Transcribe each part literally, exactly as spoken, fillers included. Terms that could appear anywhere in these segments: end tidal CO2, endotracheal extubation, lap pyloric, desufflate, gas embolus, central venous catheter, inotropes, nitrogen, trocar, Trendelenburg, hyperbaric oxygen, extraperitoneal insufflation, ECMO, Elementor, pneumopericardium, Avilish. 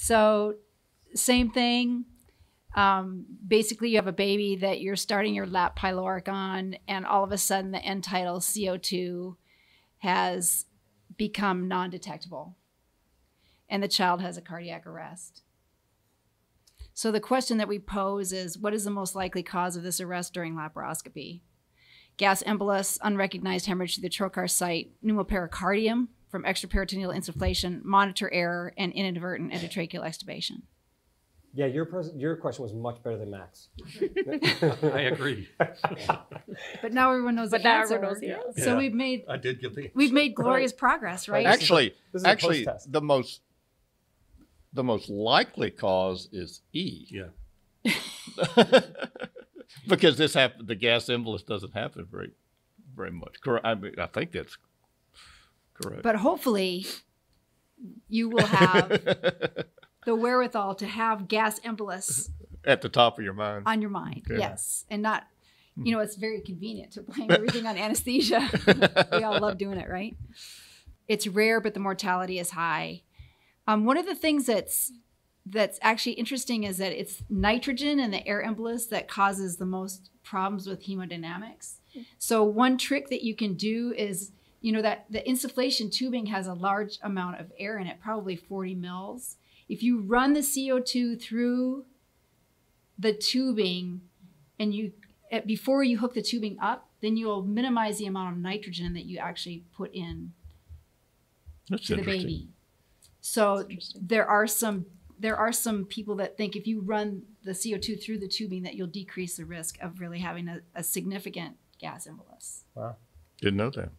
So same thing. Um, basically, you have a baby that you're starting your lap pyloric on, and all of a sudden the end tidal C O two has become non-detectable, and the child has a cardiac arrest. So the question that we pose is, what is the most likely cause of this arrest during laparoscopy? Gas embolus, unrecognized hemorrhage to the trocar site, pneumopericardium from extraperitoneal insufflation, monitor error, and inadvertent endotracheal extubation. Yeah, your, your question was much better than Max. I agree. But now everyone knows but the now answer. Everyone knows the answer. So yeah, we've made I did get the we've made glorious progress, right? Actually, this is a, this is actually the most the most likely cause is E. Yeah. Because this happened, the gas embolus doesn't happen very, very much. Correct. I mean, I think that's correct. But hopefully, you will have the wherewithal to have gas embolus at the top of your mind. On your mind, okay. Yes, and not, you know, it's very convenient to blame everything on anesthesia. We all love doing it, right? It's rare, but the mortality is high. Um, one of the things that's That's actually interesting is that it's nitrogen and the air embolus that causes the most problems with hemodynamics. So one trick that you can do is, you know, that the insufflation tubing has a large amount of air in it, probably forty mils. If you run the C O two through the tubing and you, before you hook the tubing up, then you'll minimize the amount of nitrogen that you actually put in That's to the baby. So there are some There are some people that think if you run the C O two through the tubing that you'll decrease the risk of really having a, a significant gas embolus. Wow. Didn't know that.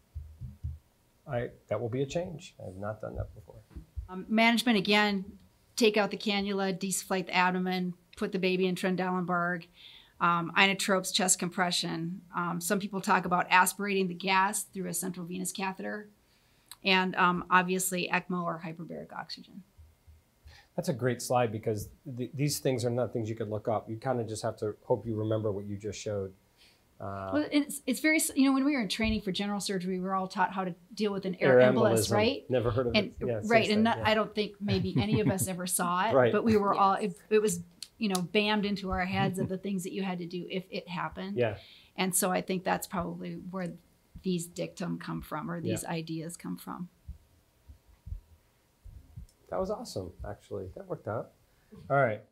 I, that will be a change. I have not done that before. Um, management, again, take out the cannula, desufflate the abdomen, put the baby in Trendelenburg, um, inotropes, chest compression. Um, some people talk about aspirating the gas through a central venous catheter, and um, obviously ECMO or hyperbaric oxygen. That's a great slide, because th these things are not things you could look up. You kind of just have to hope you remember what you just showed. Uh, well, it's, it's very, you know, when we were in training for general surgery, we were all taught how to deal with an air, air embolus, embolism. Right? Never heard of and, it. Yeah, right, and not, yeah. I don't think maybe any of us ever saw it, right. But we were yes. all, it, it was, you know, bammed into our heads of the things that you had to do if it happened. Yeah. And so I think that's probably where these dictum come from, or these yeah. ideas come from. That was awesome, actually. That worked out. All right.